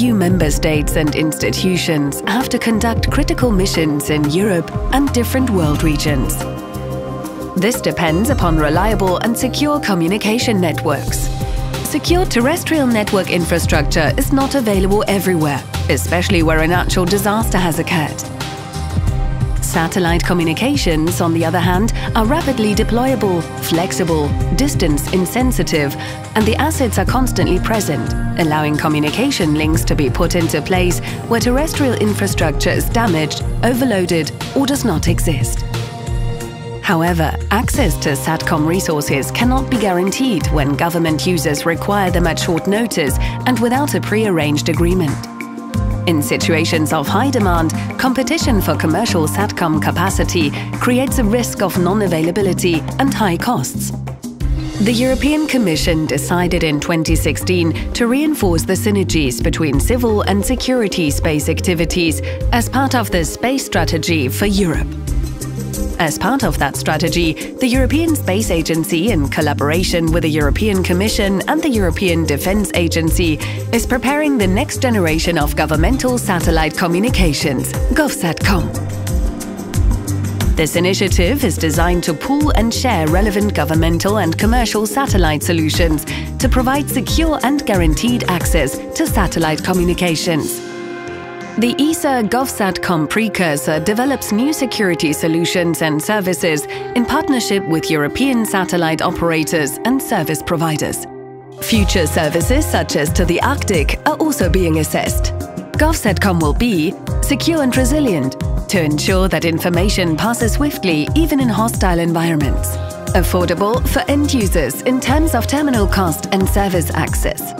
EU member states and institutions have to conduct critical missions in Europe and different world regions. This depends upon reliable and secure communication networks. Secure terrestrial network infrastructure is not available everywhere, especially where a natural disaster has occurred. Satellite communications, on the other hand, are rapidly deployable, flexible, distance insensitive, and the assets are constantly present, allowing communication links to be put into place where terrestrial infrastructure is damaged, overloaded, or does not exist. However, access to SATCOM resources cannot be guaranteed when government users require them at short notice and without a pre-arranged agreement. In situations of high demand, competition for commercial SATCOM capacity creates a risk of non-availability and high costs. The European Commission decided in 2016 to reinforce the synergies between civil and security space activities as part of the Space Strategy for Europe. As part of that strategy, the European Space Agency, in collaboration with the European Commission and the European Defence Agency, is preparing the next generation of governmental satellite communications, Govsatcom. This initiative is designed to pool and share relevant governmental and commercial satellite solutions to provide secure and guaranteed access to satellite communications. The ESA Govsatcom precursor develops new security solutions and services in partnership with European satellite operators and service providers. Future services such as to the Arctic are also being assessed. Govsatcom will be secure and resilient to ensure that information passes swiftly even in hostile environments. Affordable for end users in terms of terminal cost and service access.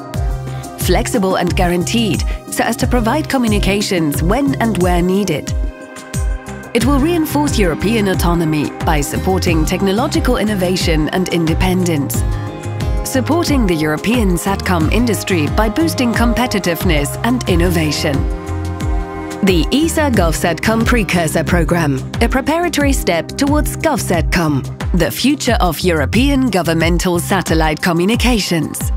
Flexible and guaranteed, so as to provide communications when and where needed. It will reinforce European autonomy by supporting technological innovation and independence, supporting the European SATCOM industry by boosting competitiveness and innovation. The ESA Govsatcom Precursor Programme, a preparatory step towards Govsatcom, the future of European governmental satellite communications.